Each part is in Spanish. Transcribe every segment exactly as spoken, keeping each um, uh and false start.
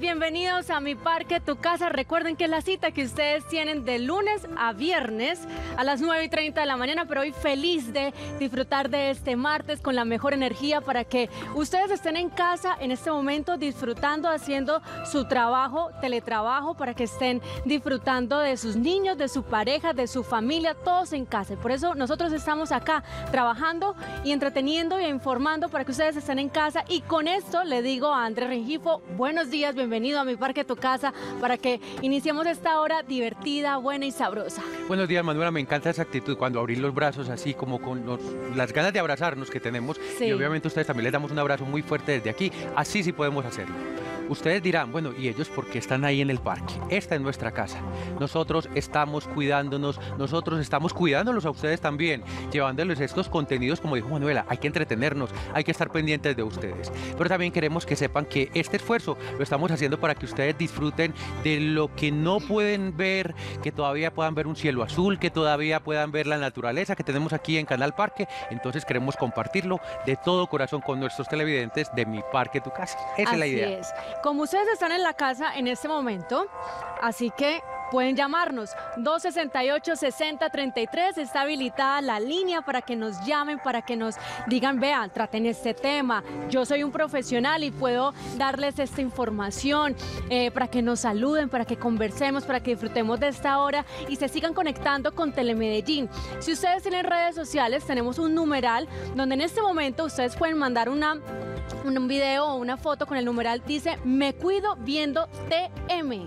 bienvenidos a Mi Parque, Tu Casa. Recuerden que es la cita que ustedes tienen de lunes a viernes a las nueve y treinta de la mañana, pero hoy feliz de disfrutar de este martes con la mejor energía para que ustedes estén en casa en este momento disfrutando, haciendo su trabajo, teletrabajo, para que estén disfrutando de sus niños, de su pareja, de su familia, todos en casa. Por eso nosotros estamos acá trabajando y entreteniendo y informando para que ustedes estén en casa. Y con esto le digo a Andrés Rengifo, buenos días, bienvenido a Mi Parque, Tu Casa, para que iniciemos esta hora divertida, buena y sabrosa. Buenos días, Manuela, me encanta esa actitud, cuando abrir los brazos así como con los, las ganas de abrazarnos que tenemos, sí. Y obviamente ustedes también les damos un abrazo muy fuerte desde aquí, así sí podemos hacerlo. Ustedes dirán, bueno, ¿y ellos por qué están ahí en el parque? Esta es nuestra casa. Nosotros estamos cuidándonos, nosotros estamos cuidándolos a ustedes también, llevándoles estos contenidos, como dijo Manuela, hay que entretenernos, hay que estar pendientes de ustedes. Pero también queremos que sepan que este esfuerzo lo estamos haciendo para que ustedes disfruten de lo que no pueden ver, que todavía puedan ver un cielo azul, que todavía puedan ver la naturaleza que tenemos aquí en Canal Parque. Entonces queremos compartirlo de todo corazón con nuestros televidentes de Mi Parque, Tu Casa. Esa es la idea. Así es. Como ustedes están en la casa en este momento, así que pueden llamarnos, dos sesenta y ocho, sesenta treinta y tres, está habilitada la línea para que nos llamen, para que nos digan, vean, traten este tema, yo soy un profesional y puedo darles esta información, eh, para que nos saluden, para que conversemos, para que disfrutemos de esta hora y se sigan conectando con Telemedellín. Si ustedes tienen redes sociales, tenemos un numeral donde en este momento ustedes pueden mandar una, un video o una foto con el numeral, dice, me cuido viendo T M.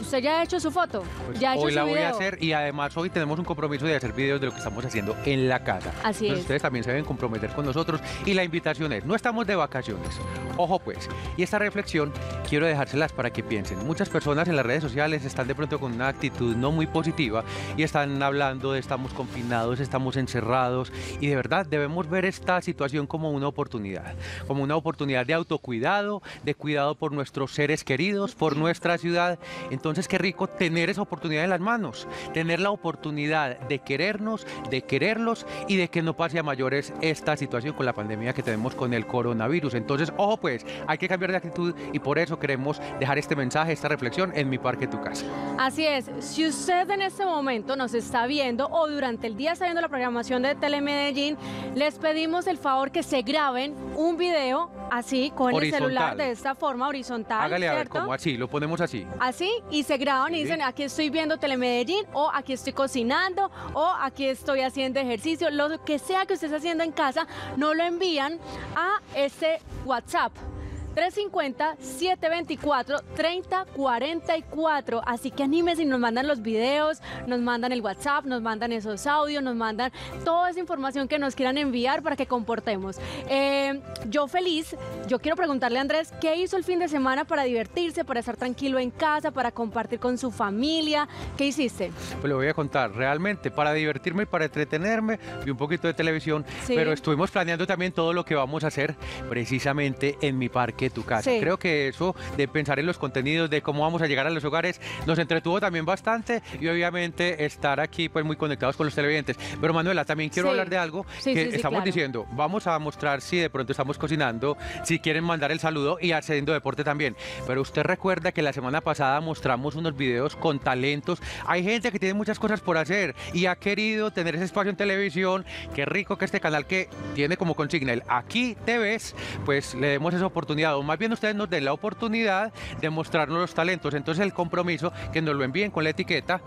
¿Usted ya ha hecho su foto? Pues ¿ya ha hecho hoy su la video? Voy a hacer, y además hoy tenemos un compromiso de hacer videos de lo que estamos haciendo en la casa. Así Entonces, es. Ustedes también se deben comprometer con nosotros y la invitación es, no estamos de vacaciones. Ojo pues, y esta reflexión quiero dejárselas para que piensen. Muchas personas en las redes sociales están de pronto con una actitud no muy positiva y están hablando de estamos confinados, estamos encerrados, y de verdad debemos ver esta situación como una oportunidad, como una oportunidad de autocuidado, de cuidado por nuestros seres queridos, por nuestra ciudad. Entonces, Entonces, qué rico tener esa oportunidad en las manos, tener la oportunidad de querernos, de quererlos y de que no pase a mayores esta situación con la pandemia que tenemos con el coronavirus. Entonces, ojo pues, hay que cambiar de actitud y por eso queremos dejar este mensaje, esta reflexión en Mi Parque, Tu Casa. Así es, si usted en este momento nos está viendo o durante el día está viendo la programación de Telemedellín, les pedimos el favor que se graben un video así, con horizontal. El celular de esta forma, horizontal. Hágale, ¿cierto? A ver, como así, lo ponemos así. Así. Y se graban, sí. Y dicen, aquí estoy viendo Telemedellín, o aquí estoy cocinando, o aquí estoy haciendo ejercicio, lo que sea que usted esté haciendo en casa, no lo envían a este WhatsApp. tres cinco cero, siete dos cuatro, tres cero cuatro cuatro. Así que anímense y nos mandan los videos, nos mandan el WhatsApp, nos mandan esos audios, nos mandan toda esa información que nos quieran enviar para que comportemos. Eh, yo feliz, yo quiero preguntarle a Andrés, ¿qué hizo el fin de semana para divertirse, para estar tranquilo en casa, para compartir con su familia? ¿Qué hiciste? Pues le voy a contar, realmente, para divertirme y para entretenerme, vi un poquito de televisión, sí. Pero estuvimos planeando también todo lo que vamos a hacer precisamente en Mi Parque, Tu Casa. Sí. Creo que eso de pensar en los contenidos, de cómo vamos a llegar a los hogares, nos entretuvo también bastante y obviamente estar aquí pues muy conectados con los televidentes. Pero Manuela, también quiero sí. hablar de algo sí, que sí, sí, estamos claro. diciendo, vamos a mostrar si de pronto estamos cocinando, si quieren mandar el saludo y haciendo deporte también. Pero usted recuerda que la semana pasada mostramos unos videos con talentos. Hay gente que tiene muchas cosas por hacer y ha querido tener ese espacio en televisión. Qué rico que este canal que tiene como consigna el Aquí Te Ves, pues le demos esa oportunidad. O más bien ustedes nos den la oportunidad de mostrarnos los talentos. Entonces el compromiso, que nos lo envíen con la etiqueta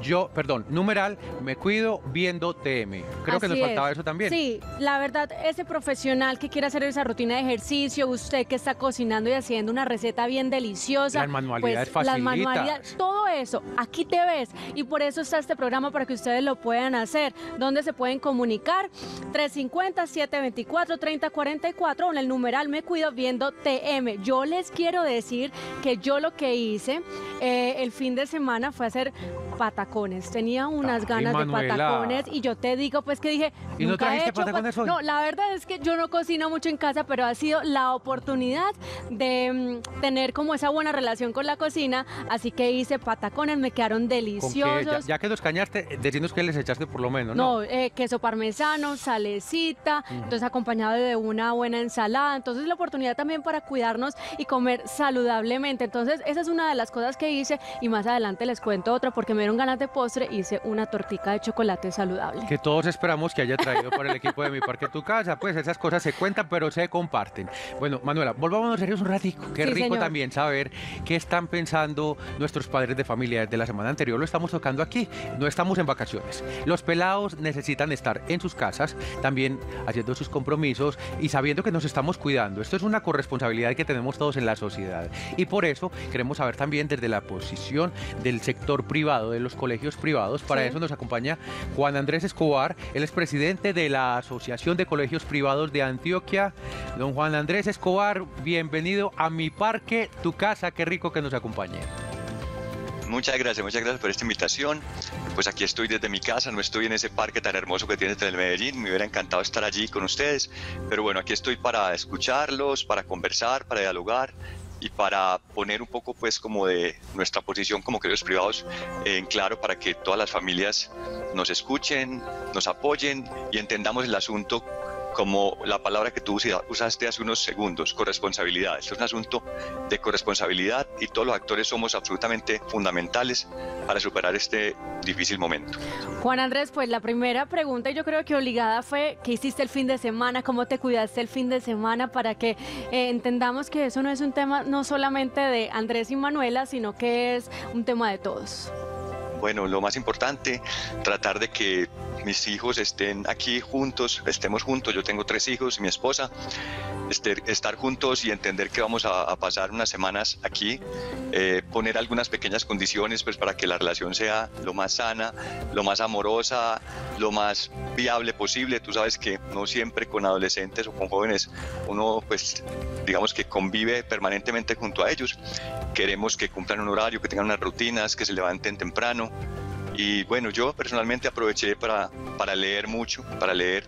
yo, perdón, numeral, me cuido viendo T M. Creo Así que nos faltaba es. Eso también. Sí, la verdad, ese profesional que quiere hacer esa rutina de ejercicio, usted que está cocinando y haciendo una receta bien deliciosa. Las manualidades pues, las manualidades, todo eso, Aquí Te Ves. Y por eso está este programa, para que ustedes lo puedan hacer. ¿Dónde se pueden comunicar? tres cinco cero, siete dos cuatro, tres cero cuatro cuatro o en el numeral me cuido viendo T M. Yo les quiero decir que yo lo que hice eh, el fin de semana fue a hacer patacones. Tenía unas Ay, ganas Manuela. de patacones y yo te digo, pues que dije, ¿Y nunca no he hecho patacones hoy? No, la verdad es que yo no cocino mucho en casa, pero ha sido la oportunidad de mmm, tener como esa buena relación con la cocina, así que hice patacones, me quedaron deliciosos. ¿Con qué? Ya, ya que los cañaste, decimos que les echaste por lo menos, ¿no? No, eh, queso parmesano, salecita, mm. entonces acompañado de una buena ensalada, entonces la oportunidad también para cuidarnos y comer saludablemente. Entonces esa es una de las cosas que hice y más adelante les cuento otra porque me dieron ganas de postre, hice una tortica de chocolate saludable. Que todos esperamos que haya traído para el equipo de Mi Parque Tu Casa, pues esas cosas se cuentan pero se comparten. Bueno, Manuela, volvámonos serios un ratico, qué sí, rico señor. También saber qué están pensando nuestros padres de familia. Desde la semana anterior lo estamos tocando aquí, no estamos en vacaciones. Los pelados necesitan estar en sus casas, también haciendo sus compromisos y sabiendo que nos estamos cuidando. Esto es una corresponsabilidad que tenemos todos en la sociedad y por eso queremos saber también desde la posición del sector privado, de los colegios privados. Para sí. eso nos acompaña Juan Andrés Escobar, él es presidente de la Asociación de Colegios Privados de Antioquia. Don Juan Andrés Escobar, bienvenido a Mi Parque, Tu Casa, qué rico que nos acompañe. Muchas gracias, muchas gracias por esta invitación. Pues aquí estoy desde mi casa, no estoy en ese parque tan hermoso que tiene Telemedellín, me hubiera encantado estar allí con ustedes, pero bueno, aquí estoy para escucharlos, para conversar, para dialogar y para poner un poco pues como de nuestra posición como colegios privados en claro para que todas las familias nos escuchen, nos apoyen y entendamos el asunto como la palabra que tú usaste hace unos segundos, corresponsabilidad. Esto es un asunto de corresponsabilidad y todos los actores somos absolutamente fundamentales para superar este difícil momento. Juan Andrés, pues la primera pregunta yo creo que obligada fue ¿qué hiciste el fin de semana? ¿Cómo te cuidaste el fin de semana? Para que eh, entendamos que eso no es un tema no solamente de Andrés y Manuela, sino que es un tema de todos. Bueno, lo más importante, tratar de que mis hijos estén aquí juntos, estemos juntos, yo tengo tres hijos y mi esposa, este, estar juntos y entender que vamos a, a pasar unas semanas aquí, eh, poner algunas pequeñas condiciones pues, para que la relación sea lo más sana, lo más amorosa, lo más viable posible. Tú sabes que no siempre con adolescentes o con jóvenes uno pues digamos que convive permanentemente junto a ellos. Queremos que cumplan un horario, que tengan unas rutinas, que se levanten temprano. Y bueno, yo personalmente aproveché para, para leer mucho, para leer,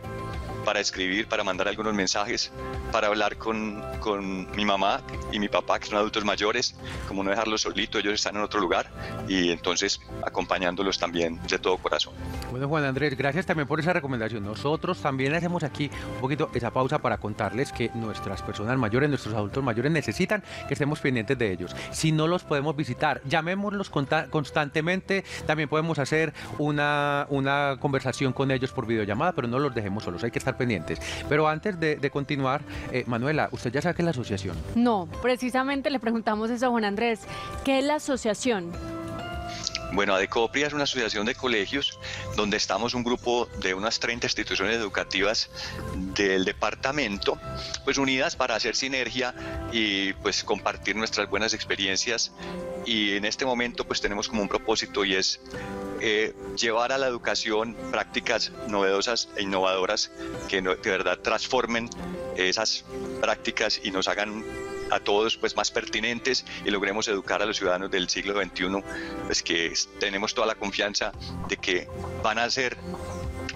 para escribir, para mandar algunos mensajes, para hablar con, con mi mamá y mi papá, que son adultos mayores, como no dejarlos solitos, ellos están en otro lugar y entonces acompañándolos también de todo corazón. Bueno, Juan Andrés, gracias también por esa recomendación. Nosotros también hacemos aquí un poquito esa pausa para contarles que nuestras personas mayores, nuestros adultos mayores necesitan que estemos pendientes de ellos. Si no los podemos visitar, llamémoslos constantemente, también podemos hacer una, una conversación con ellos por videollamada, pero no los dejemos solos, hay que estar pendientes. Pero antes de, de continuar, eh, Manuela, ¿usted ya sabe qué es la asociación? No, precisamente le preguntamos eso a Juan Andrés. ¿Qué es la asociación? Bueno, ADECOPRIA es una asociación de colegios donde estamos un grupo de unas treinta instituciones educativas del departamento, pues unidas para hacer sinergia y pues compartir nuestras buenas experiencias. Y en este momento pues tenemos como un propósito y es Eh, llevar a la educación prácticas novedosas e innovadoras que no, de verdad transformen esas prácticas y nos hagan a todos pues, más pertinentes y logremos educar a los ciudadanos del siglo veintiuno, pues que tenemos toda la confianza de que van a ser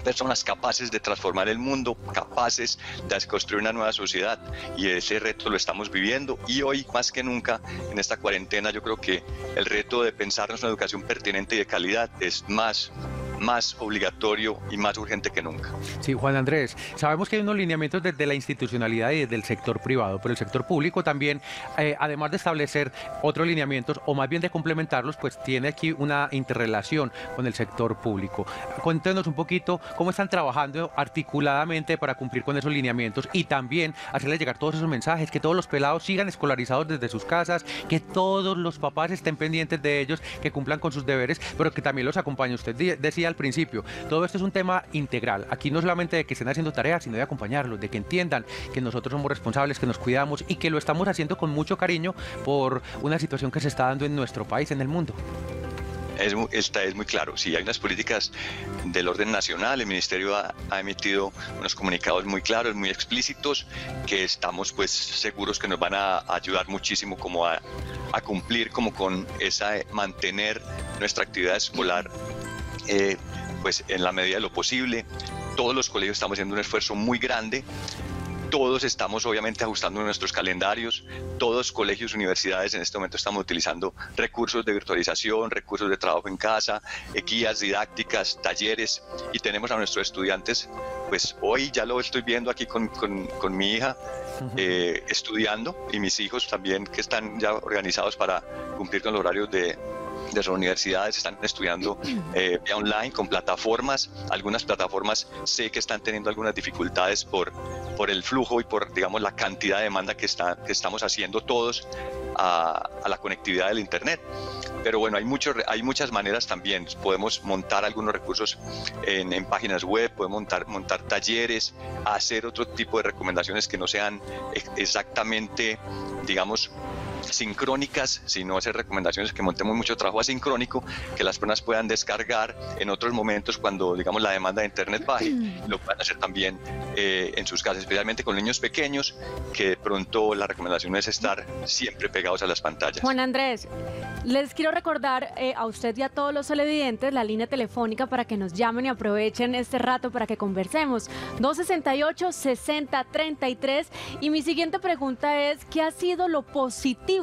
personas capaces de transformar el mundo, capaces de construir una nueva sociedad y ese reto lo estamos viviendo y hoy más que nunca en esta cuarentena yo creo que el reto de pensarnos una educación pertinente y de calidad es más más obligatorio y más urgente que nunca. Sí, Juan Andrés, sabemos que hay unos lineamientos desde la institucionalidad y desde el sector privado, pero el sector público también, eh, además de establecer otros lineamientos, o más bien de complementarlos, pues tiene aquí una interrelación con el sector público. Cuéntenos un poquito cómo están trabajando articuladamente para cumplir con esos lineamientos y también hacerles llegar todos esos mensajes, que todos los pelados sigan escolarizados desde sus casas, que todos los papás estén pendientes de ellos, que cumplan con sus deberes, pero que también los acompañe. Usted decía al principio, todo esto es un tema integral, aquí no solamente de que estén haciendo tareas, sino de acompañarlos, de que entiendan que nosotros somos responsables, que nos cuidamos y que lo estamos haciendo con mucho cariño por una situación que se está dando en nuestro país, en el mundo. Es, está, es muy claro, sí, hay unas políticas del orden nacional, el Ministerio ha, ha emitido unos comunicados muy claros, muy explícitos, que estamos pues seguros que nos van a, a ayudar muchísimo como a, a cumplir como con esa, mantener nuestra actividad escolar eh, pues en la medida de lo posible. Todos los colegios estamos haciendo un esfuerzo muy grande, todos estamos obviamente ajustando nuestros calendarios, todos colegios, universidades en este momento estamos utilizando recursos de virtualización, recursos de trabajo en casa, guías didácticas, talleres, y tenemos a nuestros estudiantes, pues hoy ya lo estoy viendo aquí con, con, con mi hija, eh, estudiando, y mis hijos también que están ya organizados para cumplir con los horarios de... de las universidades, están estudiando eh, online con plataformas. Algunas plataformas sé que están teniendo algunas dificultades por, por el flujo y por, digamos, la cantidad de demanda que, está, que estamos haciendo todos a, a la conectividad del internet. Pero bueno, hay, mucho, hay muchas maneras también. Podemos montar algunos recursos en, en páginas web, podemos montar, montar talleres, hacer otro tipo de recomendaciones que no sean exactamente, digamos, sincrónicas, sino hacer recomendaciones, que montemos mucho trabajo asincrónico, que las personas puedan descargar en otros momentos cuando, digamos, la demanda de internet baje, lo puedan hacer también eh, en sus casas, especialmente con niños pequeños, que de pronto la recomendación es estar siempre pegados a las pantallas. Juan Andrés, les quiero recordar eh, a usted y a todos los televidentes la línea telefónica para que nos llamen y aprovechen este rato para que conversemos, dos sesenta y ocho, sesenta, treinta y tres, y mi siguiente pregunta es, ¿qué ha sido lo positivo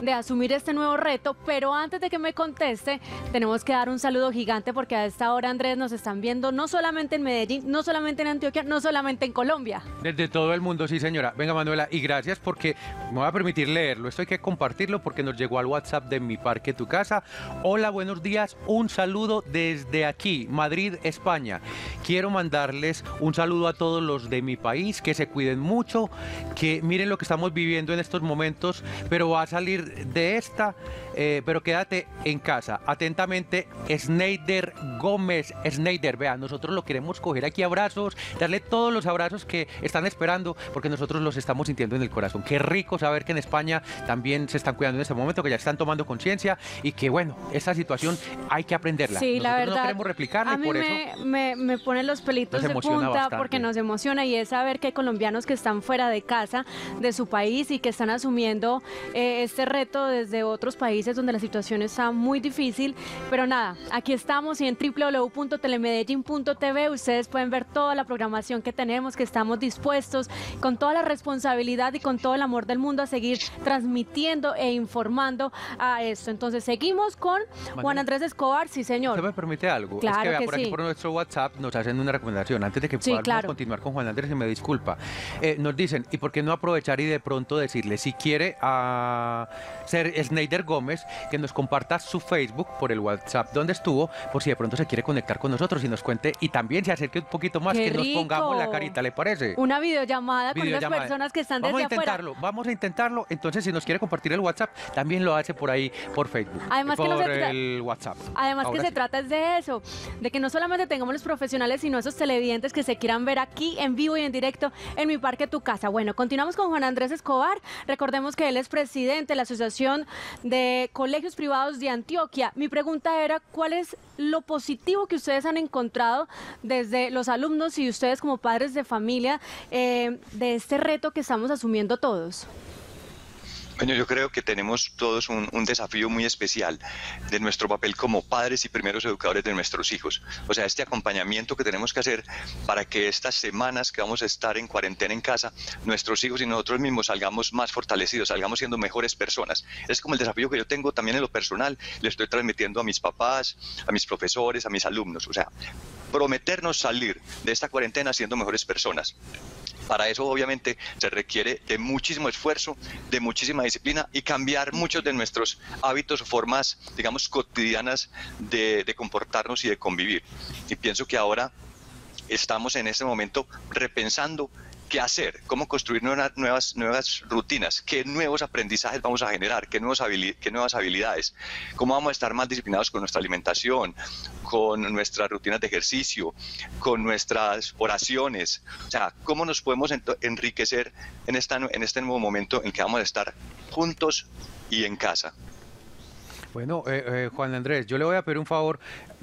de asumir este nuevo reto? Pero antes de que me conteste, tenemos que dar un saludo gigante, porque a esta hora, Andrés, nos están viendo no solamente en Medellín, no solamente en Antioquia, no solamente en Colombia. Desde todo el mundo, sí señora. Venga, Manuela, y gracias, porque me va a permitir leerlo, esto hay que compartirlo porque nos llegó al WhatsApp de Mi Parque, Tu Casa. Hola, buenos días, un saludo desde aquí, Madrid, España. Quiero mandarles un saludo a todos los de mi país, que se cuiden mucho, que miren lo que estamos viviendo en estos momentos, pero va a salir de esta, eh, pero quédate en casa. Atentamente, Sneider Gómez. Sneider, vea, nosotros lo queremos coger aquí abrazos, darle todos los abrazos que están esperando, porque nosotros los estamos sintiendo en el corazón. Qué rico saber que en España también se están cuidando en este momento, que ya están tomando conciencia, y que bueno, esta situación hay que aprenderla. Sí, nosotros la verdad, no queremos replicarla, a mí y por me, eso me, me pone los pelitos de punta bastante, porque nos emociona, y es saber que hay colombianos que están fuera de casa, de su país, y que están asumiendo eh, este reto desde otros países donde la situación está muy difícil. Pero nada, aquí estamos, y en w w w punto telemedellín punto t v ustedes pueden ver toda la programación que tenemos, que estamos dispuestos con toda la responsabilidad y con todo el amor del mundo a seguir transmitiendo e informando a esto. Entonces seguimos con Manuel. Juan Andrés Escobar, sí señor. ¿Usted me permite algo? Claro, es que, vea, que por sí. Aquí por nuestro WhatsApp nos hacen una recomendación, antes de que sí, podamos claro. continuar con Juan Andrés, y me disculpa, eh, nos dicen, ¿y por qué no aprovechar y de pronto decirle, si quiere a ser Sneider Gómez, que nos comparta su Facebook por el WhatsApp donde estuvo, por si de pronto se quiere conectar con nosotros y nos cuente, y también se acerque un poquito más, que nos pongamos la carita, ¿le parece? Una videollamada, videollamada. con las personas que están vamos desde afuera. Vamos a intentarlo, afuera. vamos a intentarlo. Entonces, si nos quiere compartir el WhatsApp, también lo hace por ahí, por Facebook, además por que no se el WhatsApp. Además Ahora que se sí. trata es de eso, de que no solamente tengamos los profesionales, sino esos televidentes que se quieran ver aquí en vivo y en directo en Mi Parque, Tu Casa. Bueno, continuamos con Juan Andrés Escobar. Recordemos que él es presidente de la Asociación de Colegios Privados de Antioquia. Mi pregunta era, ¿cuál es lo positivo que ustedes han encontrado desde los alumnos y ustedes como padres de familia eh, de este reto que estamos asumiendo todos? Bueno, yo creo que tenemos todos un, un desafío muy especial de nuestro papel como padres y primeros educadores de nuestros hijos. O sea, este acompañamiento que tenemos que hacer para que estas semanas que vamos a estar en cuarentena en casa, nuestros hijos y nosotros mismos salgamos más fortalecidos, salgamos siendo mejores personas. Es como el desafío que yo tengo también en lo personal, le estoy transmitiendo a mis papás, a mis profesores, a mis alumnos. O sea, prometernos salir de esta cuarentena siendo mejores personas. Para eso obviamente se requiere de muchísimo esfuerzo, de muchísima disciplina, y cambiar muchos de nuestros hábitos o formas, digamos, cotidianas de, de comportarnos y de convivir. Y pienso que ahora estamos en este momento repensando qué hacer, cómo construir nuevas, nuevas, nuevas rutinas, qué nuevos aprendizajes vamos a generar, qué, nuevos habili- qué nuevas habilidades, cómo vamos a estar más disciplinados con nuestra alimentación, con nuestras rutinas de ejercicio, con nuestras oraciones. O sea, cómo nos podemos enriquecer en, esta, en este nuevo momento en que vamos a estar juntos y en casa. Bueno, eh, eh, Juan Andrés, yo le voy a pedir un favor,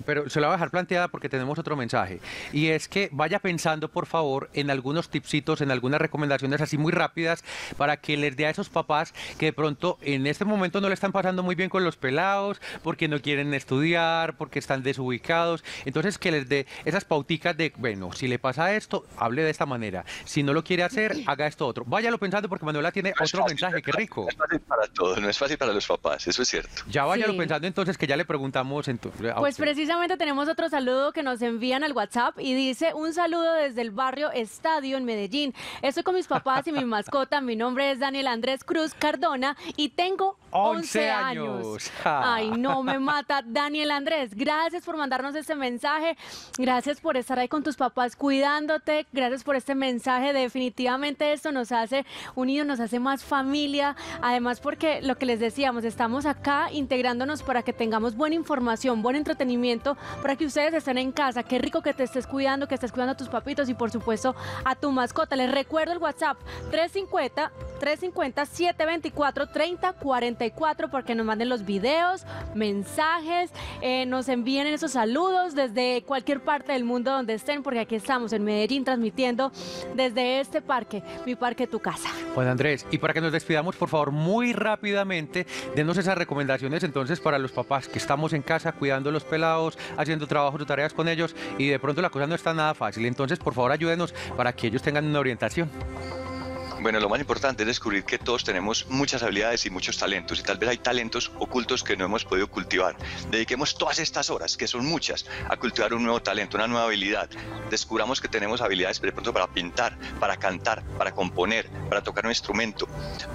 pero se la voy a dejar planteada porque tenemos otro mensaje. Y es que vaya pensando, por favor, en algunos tipsitos, en algunas recomendaciones así muy rápidas para que les dé a esos papás que de pronto en este momento no le están pasando muy bien con los pelados, porque no quieren estudiar, porque están desubicados. Entonces, que les dé esas pauticas de, bueno, si le pasa esto, hable de esta manera. Si no lo quiere hacer, haga esto otro. Váyalo pensando porque Manuela tiene otro mensaje, qué rico. No es fácil para todos, no es fácil para los papás, eso es cierto. Ya váyalo sí. pensando entonces, que ya le preguntamos. Entonces, pues precisamente tenemos otro saludo que nos envían al WhatsApp y dice: un saludo desde el barrio Estadio en Medellín. Estoy con mis papás y mi mascota. Mi nombre es Daniel Andrés Cruz Cardona y tengo once años. Ay, no, me mata. Daniel Andrés, gracias por mandarnos este mensaje. Gracias por estar ahí con tus papás cuidándote. Gracias por este mensaje. Definitivamente esto nos hace unidos, nos hace más familia. Además, porque lo que les decíamos, estamos acá integrándonos para que tengamos buena información, buen entretenimiento, para que ustedes estén en casa. Qué rico que te estés cuidando, que estés cuidando a tus papitos y, por supuesto, a tu mascota. Les recuerdo el WhatsApp tres cinco cero, siete dos cuatro, tres cero cuatro cuatro, porque nos manden los videos, mensajes, eh, nos envíen esos saludos desde cualquier parte del mundo donde estén, porque aquí estamos en Medellín transmitiendo desde este parque, Mi Parque, Tu Casa. Juan Andrés, y para que nos despidamos, por favor, muy rápidamente, denos esas recomendaciones entonces para los papás que estamos en casa cuidando a los pelados, haciendo trabajos o tareas con ellos, y de pronto la cosa no está nada fácil. Entonces, por favor, ayúdenos para que ellos tengan una orientación. Bueno, lo más importante es descubrir que todos tenemos muchas habilidades y muchos talentos, y tal vez hay talentos ocultos que no hemos podido cultivar. Dediquemos todas estas horas, que son muchas, a cultivar un nuevo talento, una nueva habilidad. Descubramos que tenemos habilidades de pronto para pintar, para cantar, para componer, para tocar un instrumento,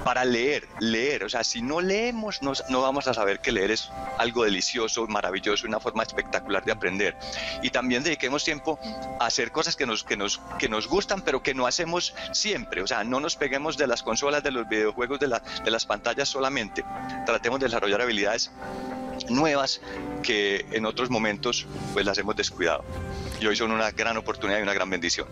para leer, leer. O sea, si no leemos, no, no vamos a saber que leer es algo delicioso, maravilloso, una forma espectacular de aprender. Y también dediquemos tiempo a hacer cosas que nos, que nos, que nos gustan, pero que no hacemos siempre. O sea, no nos peguemos de las consolas, de los videojuegos, de, la, de las pantallas solamente. Tratemos de desarrollar habilidades nuevas que en otros momentos pues las hemos descuidado. Y hoy son una gran oportunidad y una gran bendición.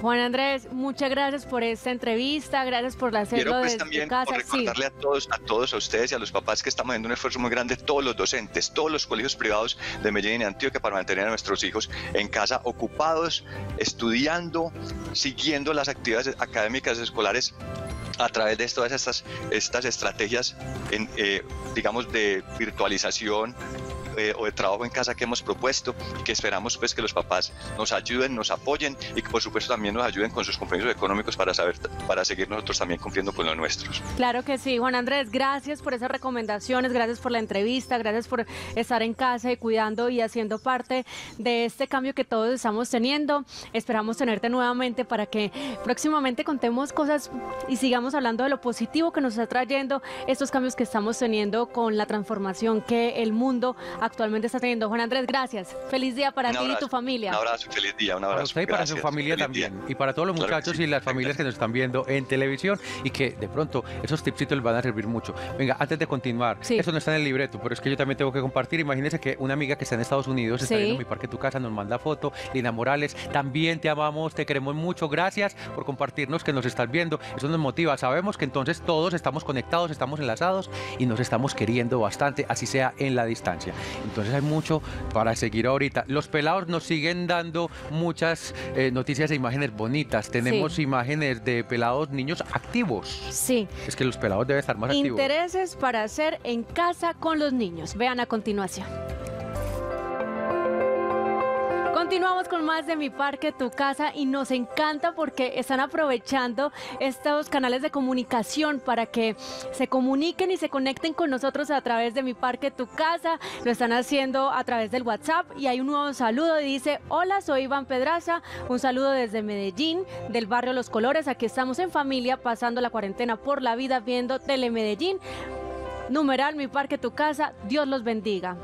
Juan Andrés, muchas gracias por esta entrevista, gracias por la hacerlo pues desde también, tu casa. Por recordarle sí. a todos, a todos, a ustedes y a los papás que estamos haciendo un esfuerzo muy grande, todos los docentes, todos los colegios privados de Medellín y Antioquia, para mantener a nuestros hijos en casa ocupados, estudiando, siguiendo las actividades académicas escolares a través de todas estas, estas estrategias, en, eh, digamos, de virtualización eh, o de trabajo en casa que hemos propuesto, y que esperamos pues que los papás nos ayuden, nos apoyen, y que por supuesto también nos ayuden con sus compromisos económicos para, saber, para seguir nosotros también cumpliendo con los nuestros. Claro que sí, Juan Andrés, gracias por esas recomendaciones, gracias por la entrevista, gracias por estar en casa y cuidando y haciendo parte de este cambio que todos estamos teniendo. Esperamos tenerte nuevamente para que próximamente contemos cosas y sigamos hablando de lo positivo que nos está trayendo estos cambios que estamos teniendo con la transformación que el mundo actualmente está teniendo. Juan Andrés, gracias. Feliz día para ti y tu familia. Un abrazo, feliz día, un abrazo. Para usted y para su familia también. Y para todos los muchachos y las familias que nos están viendo en televisión, y que de pronto esos tipsitos les van a servir mucho. Venga, antes de continuar, sí. eso no está en el libreto, pero es que yo también tengo que compartir. Imagínense que una amiga que está en Estados Unidos está sí. viendo Mi Parque, Tu Casa, nos manda foto. Lina Morales, también te amamos, te queremos mucho. Gracias por compartirnos que nos estás viendo. Eso nos motiva. Sabemos que entonces todos estamos conectados, estamos enlazados y nos estamos queriendo bastante, así sea en la distancia. Entonces hay mucho para seguir ahorita. Los pelados nos siguen dando muchas eh, noticias e imágenes bonitas. Tenemos sí. imágenes de pelados, niños activos. Sí. Es que los pelados deben estar más activos. Intereses para hacer en casa con los niños. Vean a continuación. Continuamos con más de Mi Parque, Tu Casa, y nos encanta porque están aprovechando estos canales de comunicación para que se comuniquen y se conecten con nosotros a través de Mi Parque, Tu Casa. Lo están haciendo a través del WhatsApp y hay un nuevo saludo y dice: hola, soy Iván Pedraza, un saludo desde Medellín, del barrio Los Colores. Aquí estamos en familia, pasando la cuarentena por la vida, viendo Telemedellín. Numeral Mi Parque, Tu Casa, Dios los bendiga.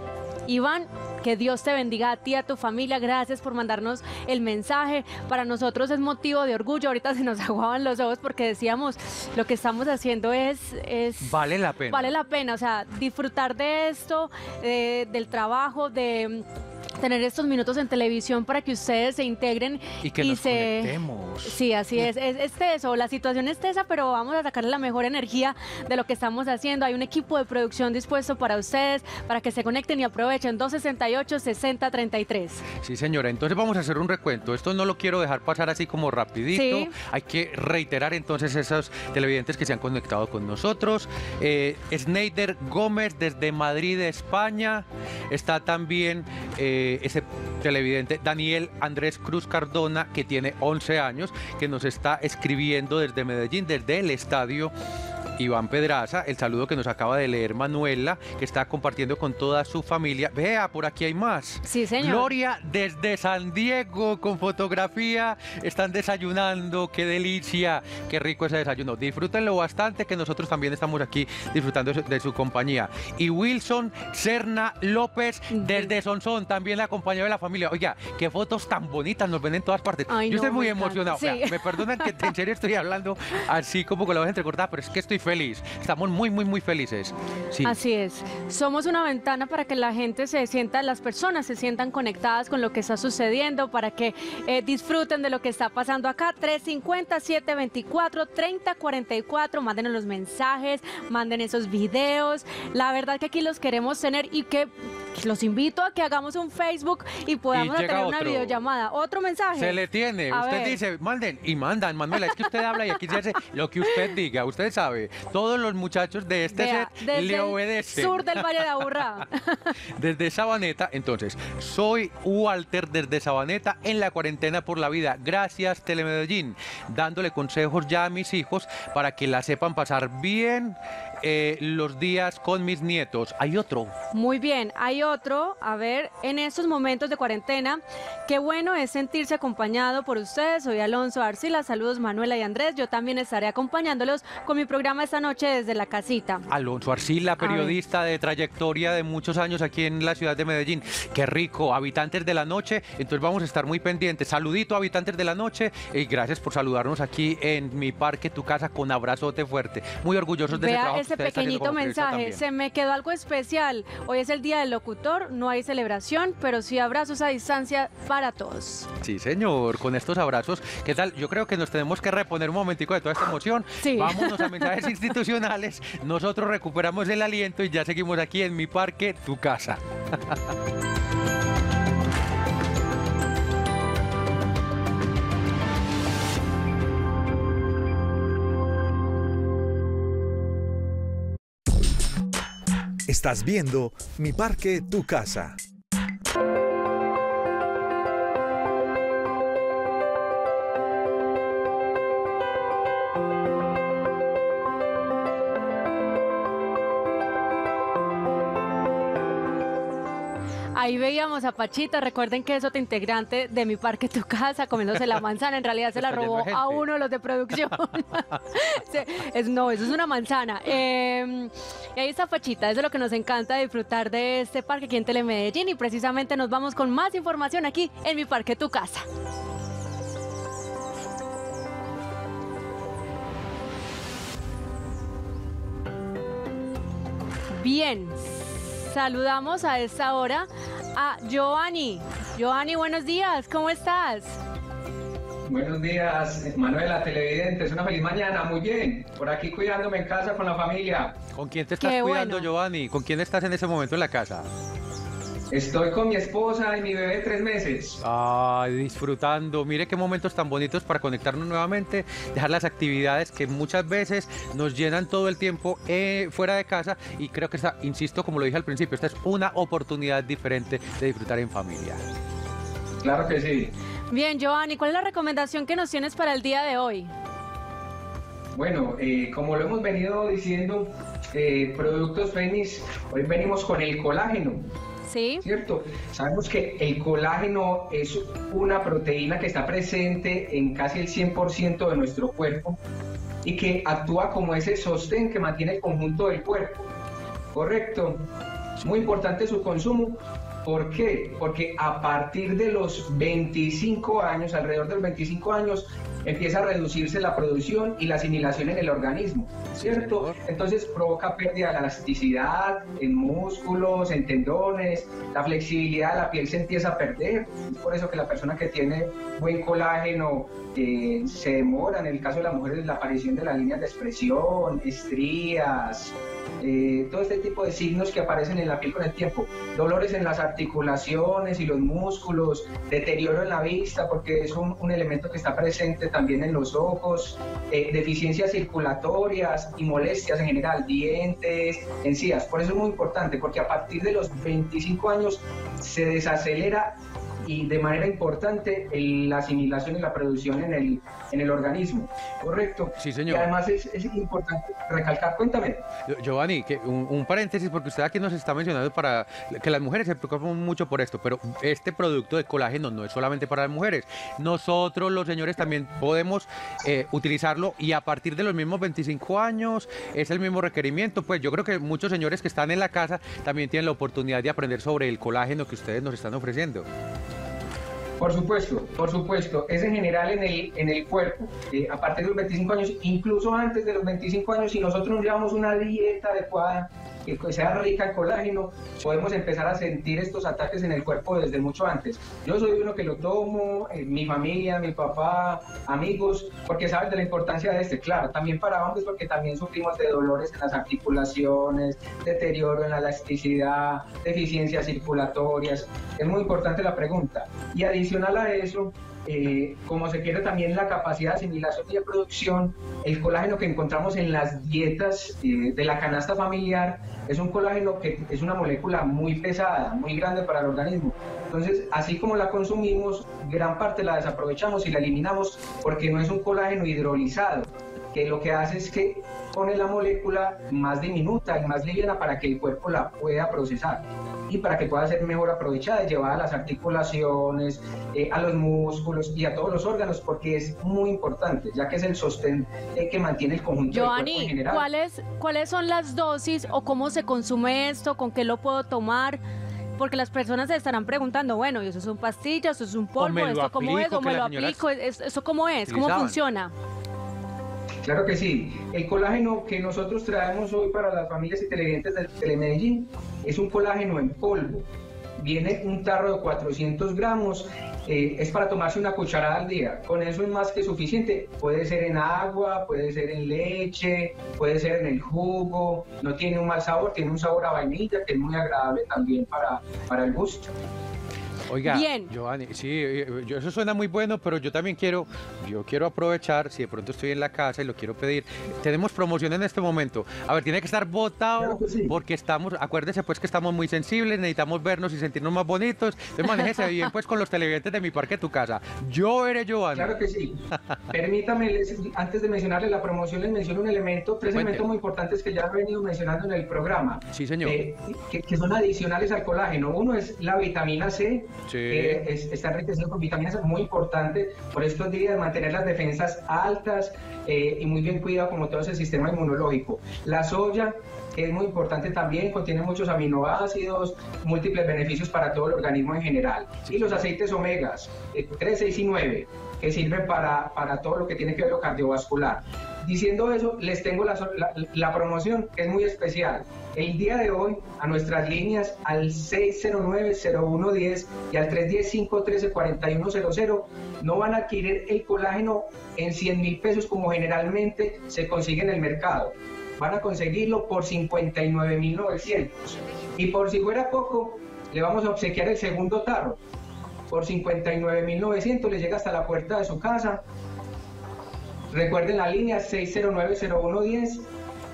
Iván, que Dios te bendiga a ti y a tu familia. Gracias por mandarnos el mensaje. Para nosotros es motivo de orgullo. Ahorita se nos aguaban los ojos porque decíamos, lo que estamos haciendo es... es vale la pena. Vale la pena, o sea, disfrutar de esto, eh, del trabajo, de... tener estos minutos en televisión para que ustedes se integren y que y nos se... conectemos. Sí, así es. es. Es teso, la situación es tesa, pero vamos a sacarle la mejor energía de lo que estamos haciendo. Hay un equipo de producción dispuesto para ustedes, para que se conecten y aprovechen. dos sesenta y ocho, sesenta treinta y tres. Sí, señora. Entonces vamos a hacer un recuento. Esto no lo quiero dejar pasar así como rapidito. Sí. Hay que reiterar entonces esos televidentes que se han conectado con nosotros. Eh, Sneider Gómez desde Madrid, España. Está también... Eh, ese televidente Daniel Andrés Cruz Cardona, que tiene once años, que nos está escribiendo desde Medellín, desde el estadio Iván Pedraza. El saludo que nos acaba de leer Manuela, que está compartiendo con toda su familia. Vea, por aquí hay más. Sí, señor. Gloria desde San Diego, con fotografía. Están desayunando, qué delicia, qué rico ese desayuno. Disfrútenlo bastante, que nosotros también estamos aquí disfrutando de su compañía. Y Wilson Serna López desde Sonsón, también la compañía de la familia. Oiga, qué fotos tan bonitas, nos ven en todas partes. Ay, Yo no, estoy muy emocionado. Sí. Vea, me perdonan que en serio estoy hablando así como con la voz entrecortada, pero es que estoy feliz, estamos muy, muy, muy felices. Sí. Así es, somos una ventana para que la gente se sienta, las personas se sientan conectadas con lo que está sucediendo, para que eh, disfruten de lo que está pasando acá. Tres cincuenta, siete veinticuatro, treinta cuarenta y cuatro, manden los mensajes, manden esos videos, la verdad que aquí los queremos tener y que los invito a que hagamos un Facebook y podamos tener una videollamada. Otro mensaje. Se le tiene, a usted ver. dice, manden, y mandan, Manuela, es que usted habla y aquí se hace lo que usted diga, usted sabe. Todos los muchachos de este Vea, set le obedecen. Sur del Valle de Aburrá. Desde Sabaneta, entonces, soy Walter desde Sabaneta, en la cuarentena por la vida. Gracias, Telemedellín, dándole consejos ya a mis hijos para que la sepan pasar bien eh, los días con mis nietos. Hay otro. Muy bien, hay otro. A ver, en estos momentos de cuarentena, qué bueno es sentirse acompañado por ustedes. Soy Alonso Arcila, saludos Manuela y Andrés. Yo también estaré acompañándolos con mi programa esta noche desde la casita. Alonso Arcila, periodista de trayectoria de muchos años aquí en la ciudad de Medellín. Qué rico, habitantes de la noche, entonces vamos a estar muy pendientes. Saludito, habitantes de la noche, y gracias por saludarnos aquí en Mi Parque, Tu Casa, con abrazote fuerte. Muy orgullosos de ese trabajo. Vea ese pequeñito mensaje, se me quedó algo especial. Hoy es el día del locutor, no hay celebración, pero sí abrazos a distancia para todos. Sí, señor, con estos abrazos, ¿qué tal? Yo creo que nos tenemos que reponer un momentico de toda esta emoción. Sí. Vámonos a mensajes institucionales, nosotros recuperamos el aliento y ya seguimos aquí en Mi Parque, Tu Casa. Estás viendo Mi Parque, Tu Casa. Ahí veíamos a Pachita, recuerden que es otra integrante de Mi Parque, Tu Casa, comiéndose la manzana. En realidad se la robó a uno de los de producción. es, no, eso es una manzana. Eh, y ahí está Pachita, eso es lo que nos encanta, disfrutar de este parque aquí en Telemedellín, y precisamente nos vamos con más información aquí en Mi Parque, Tu Casa. Bien, saludamos a esta hora a Giovanni. Giovanni, buenos días, ¿cómo estás? Buenos días, Manuela, televidentes, una feliz mañana, muy bien, por aquí cuidándome en casa con la familia. ¿Con quién te estás Qué cuidando, bueno. Giovanni? ¿Con quién estás en ese momento en la casa? Estoy con mi esposa y mi bebé de tres meses. Ah, disfrutando. Mire qué momentos tan bonitos para conectarnos nuevamente, dejar las actividades que muchas veces nos llenan todo el tiempo eh, fuera de casa, y creo que, esta, insisto, como lo dije al principio, esta es una oportunidad diferente de disfrutar en familia. Claro que sí. Bien, Giovanni, ¿cuál es la recomendación que nos tienes para el día de hoy? Bueno, eh, como lo hemos venido diciendo, eh, Productos Fénix, hoy venimos con el colágeno. Sí. ¿Cierto? Sabemos que el colágeno es una proteína que está presente en casi el cien por ciento de nuestro cuerpo y que actúa como ese sostén que mantiene el conjunto del cuerpo. ¿Correcto? Es muy importante su consumo. ¿Por qué? Porque a partir de los veinticinco años, alrededor de los veinticinco años, empieza a reducirse la producción y la asimilación en el organismo, ¿cierto? Entonces provoca pérdida de elasticidad en músculos, en tendones, la flexibilidad de la piel se empieza a perder. Es por eso que la persona que tiene buen colágeno eh, se demora, en el caso de las mujeres, la aparición de las líneas de expresión, estrías, eh, todo este tipo de signos que aparecen en la piel con el tiempo, dolores en las articulaciones y los músculos, deterioro en la vista porque es un, un elemento que está presente también en los ojos, eh, deficiencias circulatorias y molestias en general, dientes, encías. Por eso es muy importante, porque a partir de los veinticinco años se desacelera y de manera importante el, la asimilación y la producción en el, en el organismo, ¿correcto? Sí, señor. Y además es, es importante recalcar, cuéntame. Giovanni, que un, un paréntesis, porque usted aquí nos está mencionando para que las mujeres se preocupan mucho por esto, pero este producto de colágeno no es solamente para las mujeres. Nosotros, los señores, también podemos eh, utilizarlo, y a partir de los mismos veinticinco años es el mismo requerimiento. Pues yo creo que muchos señores que están en la casa también tienen la oportunidad de aprender sobre el colágeno que ustedes nos están ofreciendo. Por supuesto, por supuesto, es en general en el, en el cuerpo, eh, a partir de los veinticinco años, incluso antes de los veinticinco años, si nosotros llevamos una dieta adecuada, que sea rica en colágeno, podemos empezar a sentir estos ataques en el cuerpo desde mucho antes. Yo soy uno que lo tomo, eh, mi familia, mi papá, amigos, porque saben de la importancia de este, claro, también para hombres, porque también sufrimos de dolores en las articulaciones, deterioro en la elasticidad, deficiencias circulatorias. Es muy importante la pregunta. Y adicional a eso, Eh, como se pierde también la capacidad de asimilación y de producción, el colágeno que encontramos en las dietas eh, de la canasta familiar es un colágeno que es una molécula muy pesada, muy grande para el organismo. Entonces, así como la consumimos, gran parte la desaprovechamos y la eliminamos porque no es un colágeno hidrolizado, que lo que hace es que pone la molécula más diminuta y más liviana para que el cuerpo la pueda procesar y para que pueda ser mejor aprovechada y llevada a las articulaciones, eh, a los músculos y a todos los órganos, porque es muy importante, ya que es el sostén eh, que mantiene el conjunto, Giovanni, del cuerpo en general. ¿Cuáles, ¿cuáles son las dosis o cómo se consume esto? ¿Con qué lo puedo tomar? Porque las personas se estarán preguntando, bueno, ¿y eso son pastillas? ¿Eso es un polvo? ¿Esto aplico, cómo es? ¿O me lo aplico? ¿Eso cómo es? ¿Cómo funciona? Claro que sí. El colágeno que nosotros traemos hoy para las familias y televidentes del Telemedellín es un colágeno en polvo. Viene un tarro de cuatrocientos gramos, eh, es para tomarse una cucharada al día. Con eso es más que suficiente. Puede ser en agua, puede ser en leche, puede ser en el jugo. No tiene un mal sabor, tiene un sabor a vainilla que es muy agradable también para, para el gusto. Oiga, bien. Giovanni, sí, yo, eso suena muy bueno, pero yo también quiero, yo quiero aprovechar, si de pronto estoy en la casa y lo quiero pedir, tenemos promoción en este momento. A ver, tiene que estar votado, claro que sí, porque estamos, acuérdese pues que estamos muy sensibles, necesitamos vernos y sentirnos más bonitos. Entonces manéjese bien pues con los televidentes de Mi Parque, Tu Casa. Yo eres Giovanni. Claro que sí. Permítame, les, antes de mencionarles la promoción, les menciono un elemento, tres Cuente. elementos muy importantes que ya han venido mencionando en el programa. Sí, señor. Eh, que, que son adicionales al colágeno. Uno es la vitamina C. Sí. Eh, es, está enriquecido con vitaminas, es muy importante por estos días de mantener las defensas altas eh, y muy bien cuidado como todo ese sistema inmunológico. La soya es muy importante también, contiene muchos aminoácidos, múltiples beneficios para todo el organismo en general. Sí. Y los aceites omegas, eh, tres, seis y nueve, que sirven para, para todo lo que tiene que ver lo cardiovascular. Diciendo eso, les tengo la, la, la promoción, que es muy especial. El día de hoy, a nuestras líneas, al seis cero nueve, cero uno uno cero y al tres uno cero, cinco uno tres, cuatro uno cero cero, no van a adquirir el colágeno en cien mil pesos como generalmente se consigue en el mercado. Van a conseguirlo por cincuenta y nueve mil novecientos. Y por si fuera poco, le vamos a obsequiar el segundo tarro. Por cincuenta y nueve mil novecientos le llega hasta la puerta de su casa. Recuerden la línea seis cero nueve, cero uno uno cero,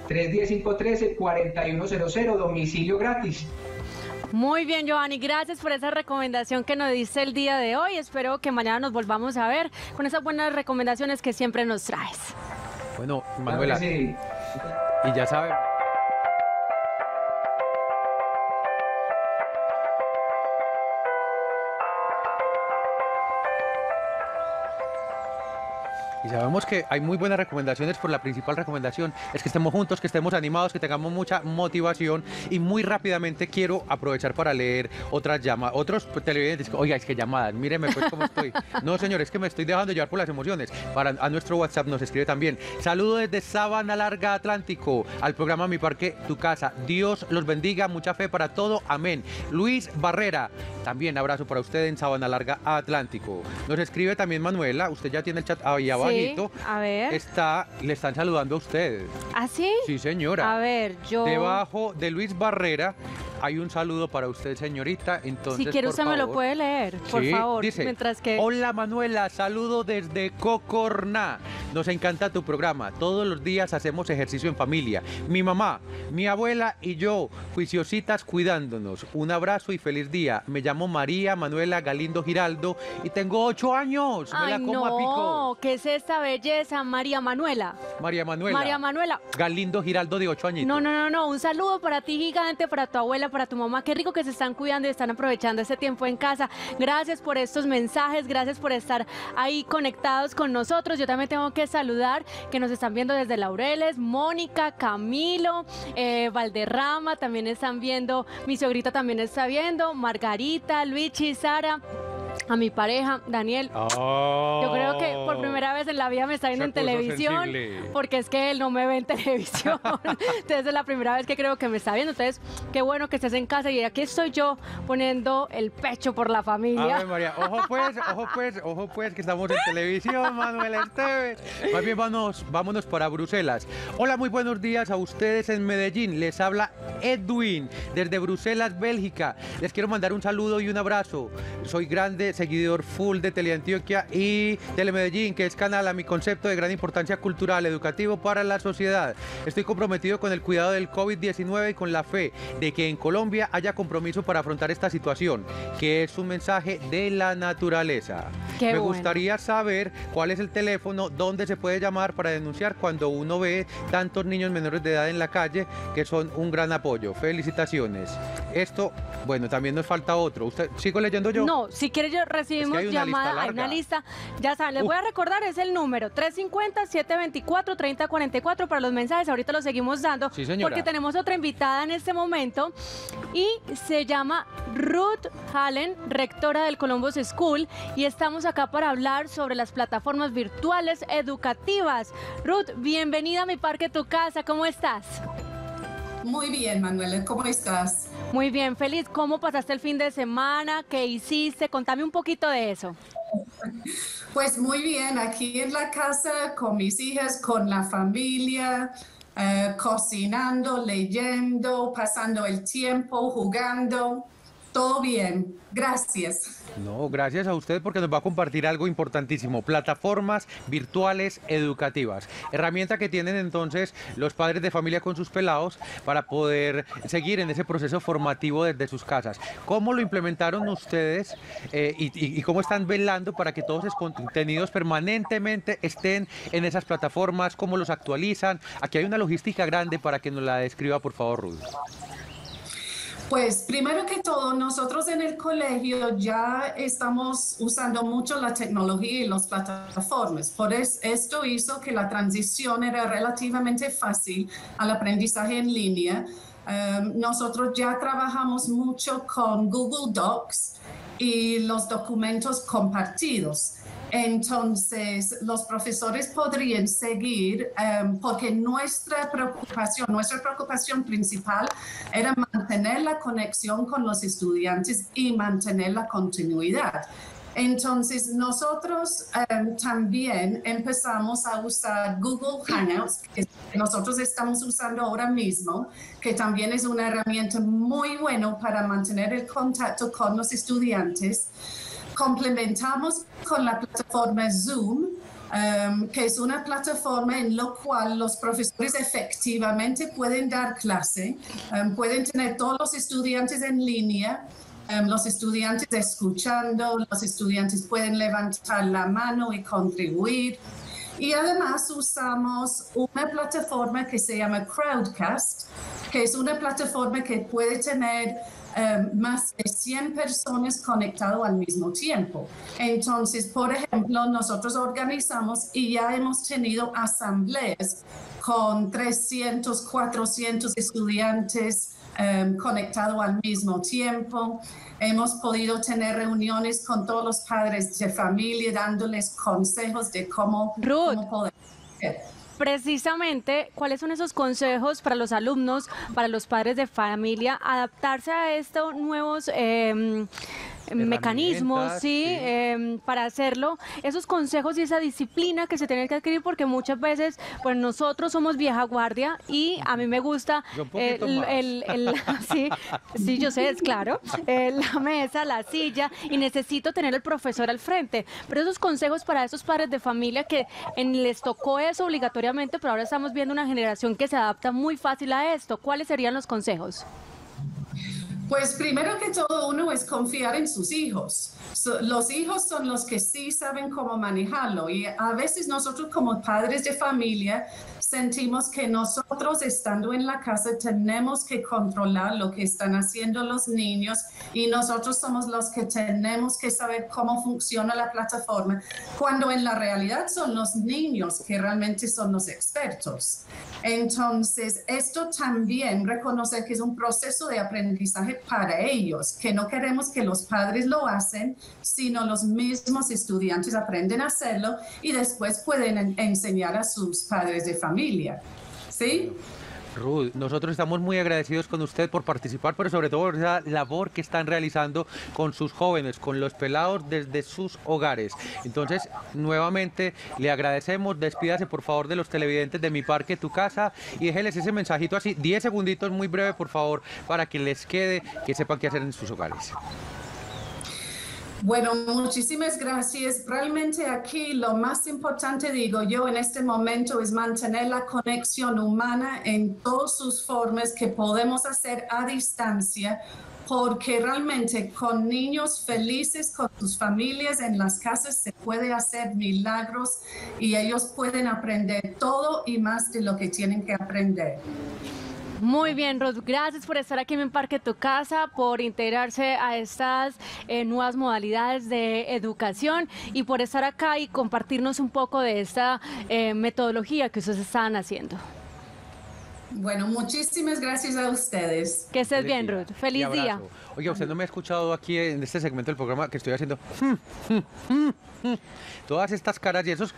tres uno cero, cinco uno tres, cuatro uno cero cero, domicilio gratis. Muy bien, Giovanni, gracias por esa recomendación que nos diste el día de hoy. Espero que mañana nos volvamos a ver con esas buenas recomendaciones que siempre nos traes. Bueno, Manuela, claro sí. Y ya saben... Y sabemos que hay muy buenas recomendaciones, por la principal recomendación es que estemos juntos, que estemos animados, que tengamos mucha motivación. Y muy rápidamente quiero aprovechar para leer otras llamadas, otros televidentes. Oiga, es que llamadas, míreme pues cómo estoy. No, señor, es que me estoy dejando llevar por las emociones. Para, a nuestro WhatsApp nos escribe también: saludo desde Sabana Larga, Atlántico, al programa Mi Parque, Tu Casa. Dios los bendiga, mucha fe para todo, amén. Luis Barrera, también abrazo para usted en Sabana Larga, Atlántico. Nos escribe también Manuela, usted ya tiene el chat ahí abajo. Sí, a ver. Está, le están saludando a usted. ¿Ah, sí? Sí, señora. A ver, yo... Debajo de Luis Barrera hay un saludo para usted, señorita. Entonces, si quiere, usted me lo puede leer, por sí, favor. Dice, mientras que... Hola, Manuela, saludo desde Cocorná. Nos encanta tu programa. Todos los días hacemos ejercicio en familia. Mi mamá, mi abuela y yo, juiciositas cuidándonos. Un abrazo y feliz día. Me llamo María Manuela Galindo Giraldo y tengo ocho años. Me Ay, la como no. a pico. ¿Qué es esta belleza, María Manuela? María Manuela. María Manuela. Galindo Giraldo, de ocho añitos. No, no, no, no. Un saludo para ti gigante, para tu abuela, para tu mamá. Qué rico que se están cuidando y están aprovechando este tiempo en casa. Gracias por estos mensajes, gracias por estar ahí conectados con nosotros. Yo también tengo que saludar que nos están viendo desde Laureles, Mónica, Camilo, eh, Valderrama, también están viendo, mi sogrita también está viendo, Margarita, Luichi, Sara, a mi pareja, Daniel. Oh, yo creo que por primera vez en la vida me está viendo en televisión, sensible. Porque es que él no me ve en televisión. Entonces es la primera vez que creo que me está viendo. Entonces, qué bueno que estés en casa y aquí estoy yo poniendo el pecho por la familia. A ver, María, ojo pues, ojo pues, ojo pues, que estamos en televisión, Manuela Esteves. Más bien vámonos, vámonos para Bruselas. Hola, muy buenos días a ustedes en Medellín. Les habla Edwin desde Bruselas, Bélgica. Les quiero mandar un saludo y un abrazo. Soy grande seguidor full de Teleantioquia y Telemedellín, que es canal a mi concepto de gran importancia cultural, educativo para la sociedad. Estoy comprometido con el cuidado del COVID diecinueve y con la fe de que en Colombia haya compromiso para afrontar esta situación, que es un mensaje de la naturaleza. Qué Me bueno. gustaría saber cuál es el teléfono donde se puede llamar para denunciar cuando uno ve tantos niños menores de edad en la calle, que son un gran apoyo. Felicitaciones. Esto, bueno, también nos falta otro. ¿Usted, sigo leyendo yo? No, si quiere yo recibimos es que hay llamada, hay una lista, ya saben, les uh. voy a recordar, es el número tres cinco cero, siete dos cuatro, tres cero cuatro cuatro para los mensajes, ahorita los seguimos dando, sí, porque tenemos otra invitada en este momento y se llama Ruth Hallen, rectora del Columbus School, y estamos acá para hablar sobre las plataformas virtuales educativas. Ruth, bienvenida a Mi Parque, Tu Casa, ¿cómo estás? Muy bien, Manuela, ¿cómo estás? Muy bien, feliz. ¿Cómo pasaste el fin de semana? ¿Qué hiciste? Contame un poquito de eso. Pues muy bien, aquí en la casa, con mis hijas, con la familia, eh, cocinando, leyendo, pasando el tiempo, jugando. Todo bien, gracias. No, gracias a usted porque nos va a compartir algo importantísimo, plataformas virtuales educativas, herramienta que tienen entonces los padres de familia con sus pelados para poder seguir en ese proceso formativo desde sus casas. ¿Cómo lo implementaron ustedes eh, y, y cómo están velando para que todos esos contenidos permanentemente estén en esas plataformas? ¿Cómo los actualizan? Aquí hay una logística grande para que nos la describa, por favor, Ruth. Pues primero que todo, nosotros en el colegio ya estamos usando mucho la tecnología y las plataformas. Por eso esto hizo que la transición era relativamente fácil al aprendizaje en línea. Um, nosotros ya trabajamos mucho con Google Docs y los documentos compartidos. Entonces, los profesores podrían seguir um, porque nuestra preocupación, nuestra preocupación principal era mantener la conexión con los estudiantes y mantener la continuidad. Entonces, nosotros um, también empezamos a usar Google Hangouts, que nosotros estamos usando ahora mismo, que también es una herramienta muy buena para mantener el contacto con los estudiantes. Complementamos con la plataforma Zoom, um, que es una plataforma en la cual los profesores efectivamente pueden dar clase, um, pueden tener todos los estudiantes en línea, um, los estudiantes escuchando, los estudiantes pueden levantar la mano y contribuir. Y además usamos una plataforma que se llama Crowdcast, que es una plataforma que puede tener eh, más de cien personas conectadas al mismo tiempo. Entonces, por ejemplo, nosotros organizamos y ya hemos tenido asambleas con trescientos, cuatrocientos estudiantes eh, conectados al mismo tiempo. Hemos podido tener reuniones con todos los padres de familia, dándoles consejos de cómo, cómo poder hacer. Precisamente, ¿cuáles son esos consejos para los alumnos, para los padres de familia, adaptarse a estos nuevos eh, mecanismos, ¿sí? Sí. Eh, para hacerlo? Esos consejos y esa disciplina que se tienen que adquirir, porque muchas veces pues nosotros somos vieja guardia y a mí me gusta eh, el, el, el, sí, sí, yo sé, es claro, eh, la mesa, la silla, y necesito tener al profesor al frente. Pero esos consejos para esos padres de familia que en, les tocó eso obligatoriamente, pero ahora estamos viendo una generación que se adapta muy fácil a esto. ¿Cuáles serían los consejos? Pues primero que todo, uno es confiar en sus hijos. So, los hijos son los que sí saben cómo manejarlo, y a veces nosotros como padres de familia sentimos que nosotros estando en la casa tenemos que controlar lo que están haciendo los niños, y nosotros somos los que tenemos que saber cómo funciona la plataforma, cuando en la realidad son los niños que realmente son los expertos. Entonces, esto también reconocer que es un proceso de aprendizaje para ellos, que no queremos que los padres lo hacen, sino los mismos estudiantes aprenden a hacerlo y después pueden en enseñar a sus padres de familia. ¿Sí? Ruth, nosotros estamos muy agradecidos con usted por participar, pero sobre todo por esa labor que están realizando con sus jóvenes, con los pelados desde sus hogares. Entonces, nuevamente le agradecemos, despídase por favor de los televidentes de Mi Parque, Tu Casa, y déjeles ese mensajito así, diez segunditos, muy breve por favor, para que les quede, que sepan qué hacer en sus hogares. Bueno, muchísimas gracias. Realmente aquí lo más importante, digo yo, en este momento es mantener la conexión humana en todas sus formas que podemos hacer a distancia, porque realmente con niños felices, con sus familias en las casas, se puede hacer milagros y ellos pueden aprender todo y más de lo que tienen que aprender. Muy bien, Ruth, gracias por estar aquí en Mi Parque, Tu Casa, por integrarse a estas eh, nuevas modalidades de educación y por estar acá y compartirnos un poco de esta eh, metodología que ustedes están haciendo. Bueno, muchísimas gracias a ustedes. Que estés bien, Ruth. Feliz día. Oye, usted no me ha escuchado aquí en este segmento del programa que estoy haciendo. Todas estas caras y esos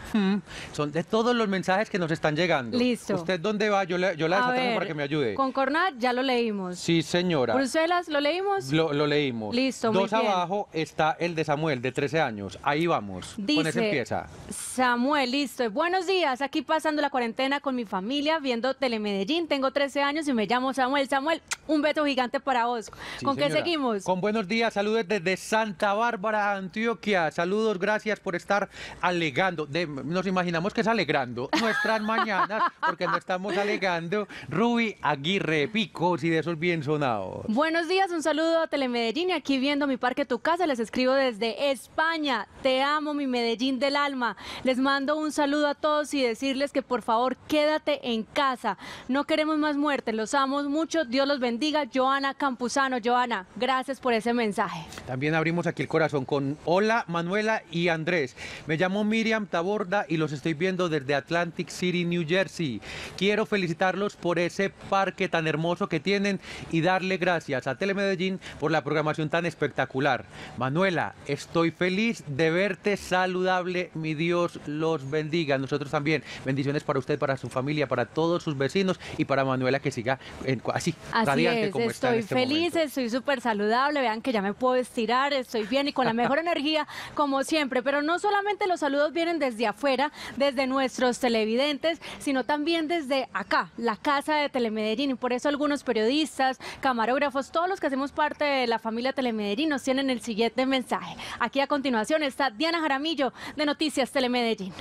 son de todos los mensajes que nos están llegando. Listo. ¿Usted dónde va? Yo la, yo la desatamos para que me ayude. Con Cornat ya lo leímos. Sí, señora. Bruselas, ¿lo leímos? Lo, lo leímos. Listo, muy bien. Dos abajo está el de Samuel, de trece años. Ahí vamos. Dice, con ese empieza. Samuel, listo. Buenos días. Aquí pasando la cuarentena con mi familia, viendo Telemedellín. Tengo trece años y me llamo Samuel. Samuel, un beso gigante para vos. Sí, ¿Con señora. qué seguimos? Con buenos días, saludos desde Santa Bárbara, Antioquia. Saludos, gracias por estar alegando. De, nos imaginamos que es alegrando nuestras mañanas, porque no estamos alegando. Ruby Aguirre, picos y de esos bien sonados. Buenos días, un saludo a Telemedellín y aquí viendo Mi Parque, Tu Casa. Les escribo desde España. Te amo, mi Medellín del alma. Les mando un saludo a todos y decirles que por favor quédate en casa. No queremos más muerte, los amo mucho, Dios los bendiga. Joana Campuzano. Joana, gracias por ese mensaje. También abrimos aquí el corazón con hola Manuela y Andrés, me llamo Miriam Taborda y los estoy viendo desde Atlantic City, New Jersey. Quiero felicitarlos por ese parque tan hermoso que tienen y darle gracias a Telemedellín por la programación tan espectacular. Manuela, estoy feliz de verte saludable, mi Dios los bendiga. Nosotros también, bendiciones para usted, para su familia, para todos sus vecinos y Y para Manuela que siga en, así, así radiante es, como está en este feliz, momento. Estoy súper saludable, vean que ya me puedo estirar, estoy bien y con la mejor energía como siempre. Pero no solamente los saludos vienen desde afuera, desde nuestros televidentes, sino también desde acá, la casa de Telemedellín. Y por eso algunos periodistas, camarógrafos, todos los que hacemos parte de la familia Telemedellín nos tienen el siguiente mensaje. Aquí a continuación está Diana Jaramillo de Noticias Telemedellín.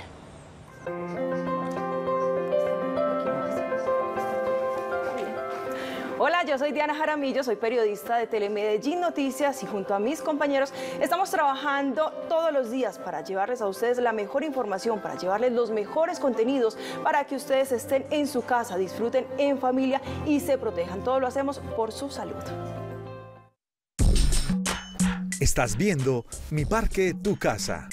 Hola, yo soy Diana Jaramillo, soy periodista de Telemedellín Noticias y junto a mis compañeros estamos trabajando todos los días para llevarles a ustedes la mejor información, para llevarles los mejores contenidos, para que ustedes estén en su casa, disfruten en familia y se protejan. Todo lo hacemos por su salud. Estás viendo Mi Parque, Tu Casa.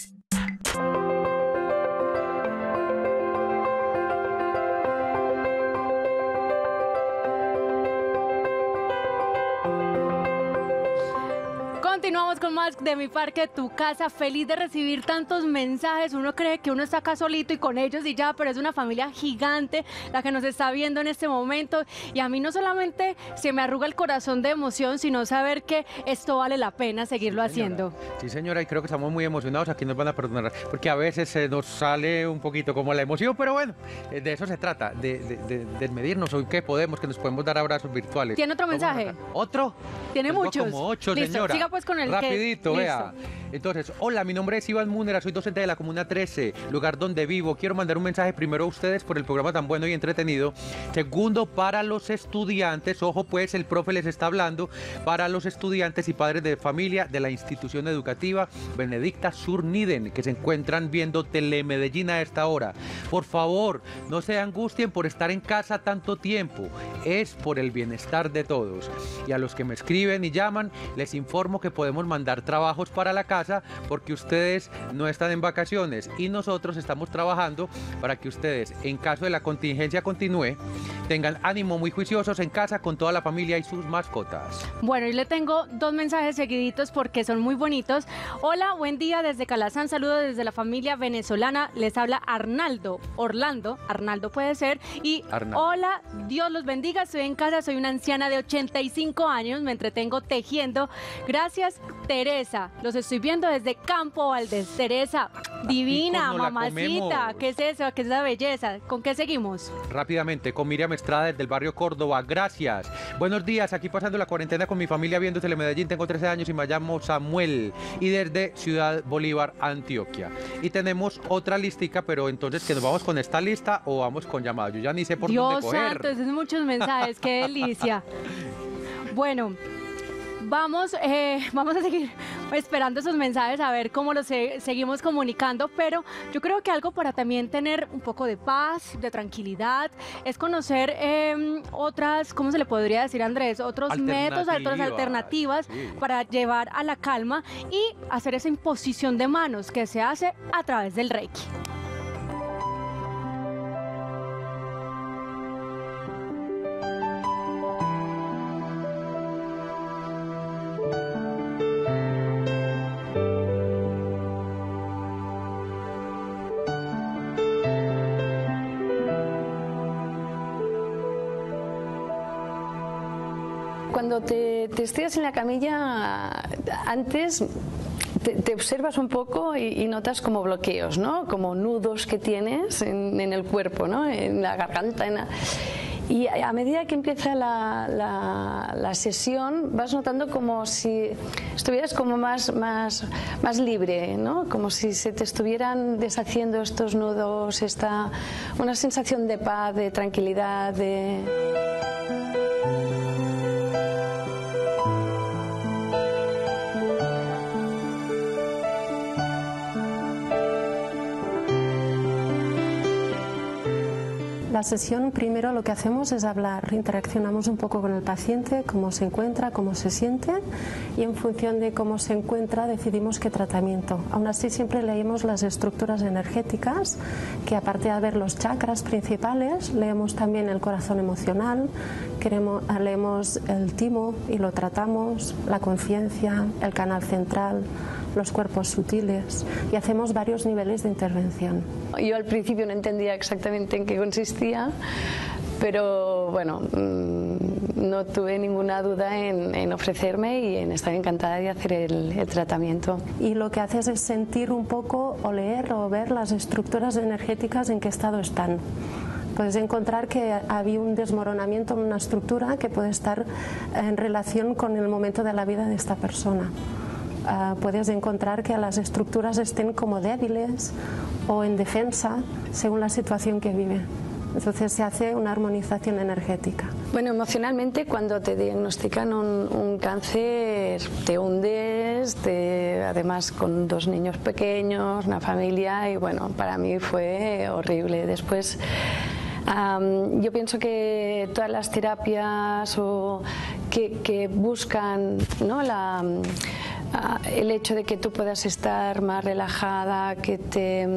Continuamos con más de Mi Parque, Tu Casa. Feliz de recibir tantos mensajes. Uno cree que uno está acá solito y con ellos y ya, pero es una familia gigante la que nos está viendo en este momento. Y a mí no solamente se me arruga el corazón de emoción, sino saber que esto vale la pena seguirlo sí, haciendo. Sí, señora, y creo que estamos muy emocionados. Aquí nos van a perdonar, porque a veces se nos sale un poquito como la emoción, pero bueno, de eso se trata, de, de, de, de medirnos hoy qué podemos, que nos podemos dar abrazos virtuales. ¿Tiene otro mensaje? ¿Otro? Tiene pues muchos. Como ocho, listo, señora. Siga pues con el rapidito, que... vea. Entonces, hola, mi nombre es Iván Múnera, soy docente de la Comuna trece, lugar donde vivo. Quiero mandar un mensaje primero a ustedes por el programa tan bueno y entretenido. Segundo, para los estudiantes, ojo pues, el profe les está hablando, para los estudiantes y padres de familia de la institución educativa Benedicta Surniden, que se encuentran viendo Telemedellín a esta hora. Por favor, no se angustien por estar en casa tanto tiempo, es por el bienestar de todos. Y a los que me escriben y llaman, les informo que podemos mandar trabajos para la casa, porque ustedes no están en vacaciones y nosotros estamos trabajando para que ustedes, en caso de la contingencia continúe, tengan ánimo, muy juiciosos en casa con toda la familia y sus mascotas. Bueno, y le tengo dos mensajes seguiditos porque son muy bonitos. Hola, buen día desde Calazán, saludos desde la familia venezolana, les habla Arnaldo, Orlando, Arnaldo puede ser, y Arnaldo. Hola, Dios los bendiga, estoy en casa, soy una anciana de ochenta y cinco años, me entretengo tejiendo, gracias Teresa, los estoy viendo desde Campo Valdés. Teresa, divina, mamacita, ¿qué es eso? ¿Qué es la belleza? ¿Con qué seguimos? Rápidamente, con Miriam Estrada desde el barrio Córdoba, gracias. Buenos días, aquí pasando la cuarentena con mi familia viendo Telemedellín, tengo trece años y me llamo Samuel, y desde Ciudad Bolívar, Antioquia. Y tenemos otra listica, pero entonces, ¿que nos vamos con esta lista o vamos con llamadas? Yo ya ni sé por Dios dónde coger. Dios santo, esos muchos mensajes, qué delicia. Bueno, vamos, eh, vamos a seguir esperando sus mensajes, a ver cómo los se, seguimos comunicando, pero yo creo que algo para también tener un poco de paz, de tranquilidad, es conocer eh, otras, ¿cómo se le podría decir, Andrés? Otros métodos, otras alternativas, sí, para llevar a la calma y hacer esa imposición de manos que se hace a través del Reiki. Cuando te, te estiras en la camilla, antes te, te observas un poco y, y notas como bloqueos, ¿no? Como nudos que tienes en, en el cuerpo, ¿no? En la garganta. En la... Y a, a medida que empieza la, la, la sesión, vas notando como si estuvieras como más, más, más libre, ¿no? Como si se te estuvieran deshaciendo estos nudos, esta, una sensación de paz, de tranquilidad, de... La sesión, primero lo que hacemos es hablar, interaccionamos un poco con el paciente, cómo se encuentra, cómo se siente, y en función de cómo se encuentra decidimos qué tratamiento. Aún así siempre leemos las estructuras energéticas, que aparte de ver los chakras principales, leemos también el corazón emocional, queremos, leemos el timo y lo tratamos, la conciencia, el canal central, los cuerpos sutiles, y hacemos varios niveles de intervención. Yo al principio no entendía exactamente en qué consistía, pero bueno, no tuve ninguna duda en, en ofrecerme y en estar encantada de hacer el, el tratamiento. Y lo que haces es sentir un poco, o leer o ver las estructuras energéticas en qué estado están. Puedes encontrar que había un desmoronamiento en una estructura que puede estar en relación con el momento de la vida de esta persona. Uh, puedes encontrar que las estructuras estén como débiles o en defensa según la situación que vive. Entonces se hace una armonización energética. Bueno, emocionalmente cuando te diagnostican un, un cáncer te hundes, te, además con dos niños pequeños, una familia, y bueno, para mí fue horrible. Después um, yo pienso que todas las terapias o que, que buscan, ¿no? la... el hecho de que tú puedas estar más relajada, que te,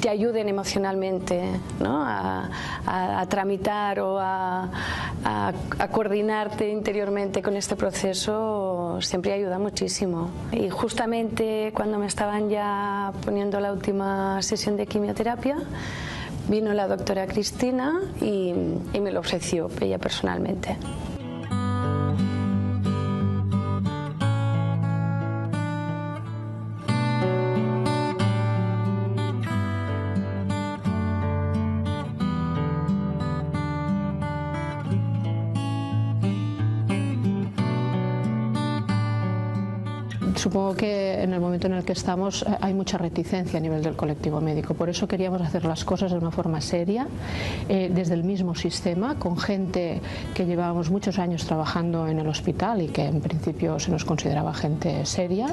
te ayuden emocionalmente, ¿no? a, a, a tramitar o a, a, a coordinarte interiormente con este proceso, siempre ayuda muchísimo. Y justamente cuando me estaban ya poniendo la última sesión de quimioterapia, vino la doctora Cristina y, y me lo ofreció ella personalmente. Supongo que en el momento en el que estamos hay mucha reticencia a nivel del colectivo médico, por eso queríamos hacer las cosas de una forma seria, eh, desde el mismo sistema, con gente que llevábamos muchos años trabajando en el hospital y que en principio se nos consideraba gente seria,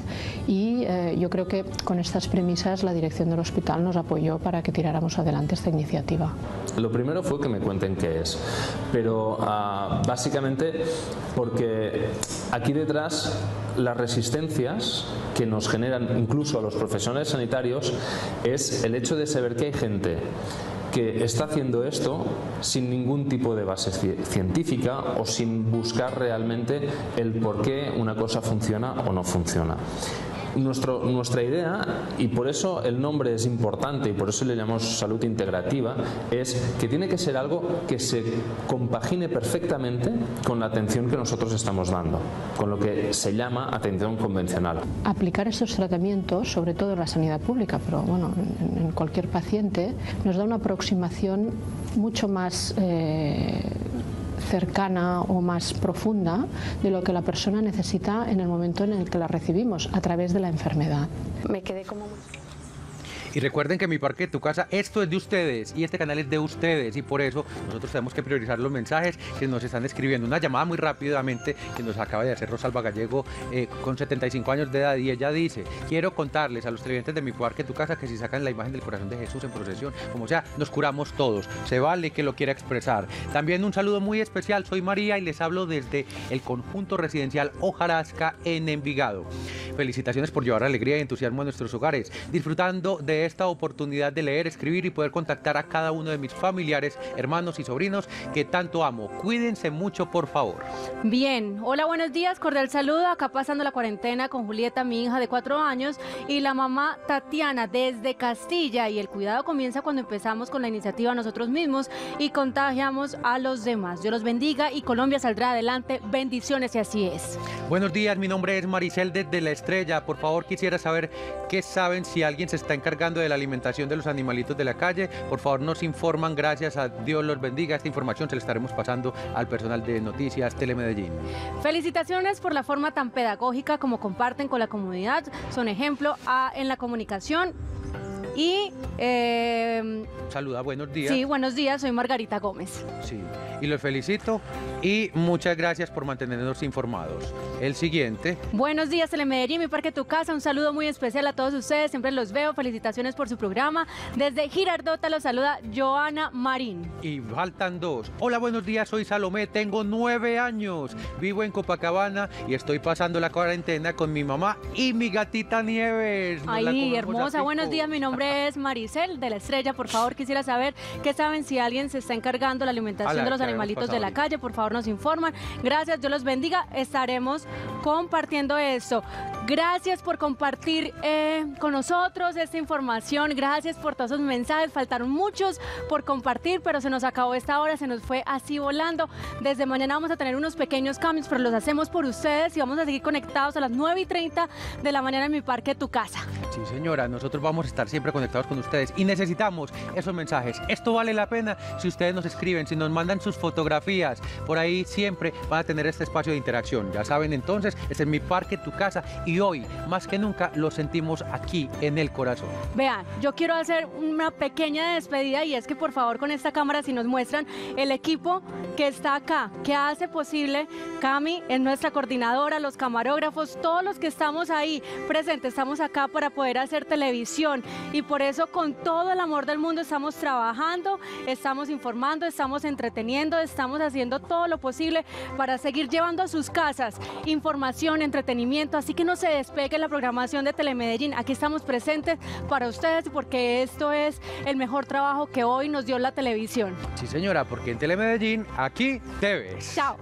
y eh, yo creo que con estas premisas la dirección del hospital nos apoyó para que tiráramos adelante esta iniciativa. Lo primero fue que me cuenten qué es, pero uh, básicamente porque aquí detrás las resistencias que nos generan incluso a los profesionales sanitarios es el hecho de saber que hay gente que está haciendo esto sin ningún tipo de base científica o sin buscar realmente el por qué una cosa funciona o no funciona. Nuestro, nuestra idea, y por eso el nombre es importante y por eso le llamamos salud integrativa, es que tiene que ser algo que se compagine perfectamente con la atención que nosotros estamos dando, con lo que se llama atención convencional. Aplicar estos tratamientos, sobre todo en la sanidad pública, pero bueno, en cualquier paciente, nos da una aproximación mucho más eh, cercana o más profunda de lo que la persona necesita en el momento en el que la recibimos a través de la enfermedad. Me quedé como... Y recuerden que Mi Parque, Tu Casa, esto es de ustedes y este canal es de ustedes, y por eso nosotros tenemos que priorizar los mensajes que nos están escribiendo. Una llamada muy rápidamente que nos acaba de hacer Rosalba Gallego, eh, con setenta y cinco años de edad, y ella dice: quiero contarles a los televidentes de Mi Parque, Tu Casa, que si sacan la imagen del corazón de Jesús en procesión, como sea, nos curamos todos. Se vale que lo quiera expresar. También un saludo muy especial, soy María y les hablo desde el conjunto residencial Hojarasca en Envigado. Felicitaciones por llevar alegría y entusiasmo a nuestros hogares, disfrutando de esta oportunidad de leer, escribir y poder contactar a cada uno de mis familiares, hermanos y sobrinos que tanto amo. Cuídense mucho, por favor. Bien, hola, buenos días, cordial saludo. Acá pasando la cuarentena con Julieta, mi hija de cuatro años, y la mamá Tatiana desde Castilla. Y el cuidado comienza cuando empezamos con la iniciativa nosotros mismos y contagiamos a los demás. Dios los bendiga y Colombia saldrá adelante. Bendiciones, y así es. Buenos días, mi nombre es Maricel desde La Estrella. Por favor, quisiera saber qué saben si alguien se está encargando de la alimentación de los animalitos de la calle. Por favor, nos informan, gracias, a Dios los bendiga. Esta información se la estaremos pasando al personal de Noticias Telemedellín. Felicitaciones por la forma tan pedagógica como comparten con la comunidad, son ejemplo a, en la comunicación. Y eh, saluda, buenos días. Sí, buenos días, soy Margarita Gómez. Sí, y los felicito y muchas gracias por mantenernos informados. El siguiente. Buenos días, Telemedellín, Mi Parque, Tu Casa. Un saludo muy especial a todos ustedes, siempre los veo. Felicitaciones por su programa. Desde Girardota los saluda Joana Marín. Y faltan dos. Hola, buenos días, soy Salomé, tengo nueve años. Vivo en Copacabana y estoy pasando la cuarentena con mi mamá y mi gatita Nieves. Nos Ay, hermosa, buenos días, mi nombre es Maricel de La Estrella. Por favor, quisiera saber qué saben si alguien se está encargando de la alimentación la de los animalitos de la ahorita. calle. Por favor, nos informan. Gracias, Dios los bendiga. Estaremos compartiendo esto. Gracias por compartir eh, con nosotros esta información. Gracias por todos sus mensajes. Faltaron muchos por compartir, pero se nos acabó esta hora, se nos fue así volando. Desde mañana vamos a tener unos pequeños cambios, pero los hacemos por ustedes y vamos a seguir conectados a las nueve y treinta de la mañana en Mi Parque, Tu Casa. Sí, señora, nosotros vamos a estar siempre conectados con ustedes y necesitamos esos mensajes. Esto vale la pena si ustedes nos escriben, si nos mandan sus fotografías. Por ahí siempre van a tener este espacio de interacción. Ya saben, entonces, este es Mi Parque, Tu Casa, y hoy, más que nunca, lo sentimos aquí en el corazón. Vean, yo quiero hacer una pequeña despedida, y es que por favor con esta cámara, si nos muestran el equipo que está acá, que hace posible Cami, es nuestra coordinadora, los camarógrafos, todos los que estamos ahí presentes, estamos acá para poder hacer televisión y por eso con todo el amor del mundo estamos trabajando, estamos informando, estamos entreteniendo, estamos haciendo todo lo posible para seguir llevando a sus casas información, entretenimiento, así que no se despegue la programación de Telemedellín, aquí estamos presentes para ustedes porque esto es el mejor trabajo que hoy nos dio la televisión. Sí señora, porque en Telemedellín, aquí te ves. Chao.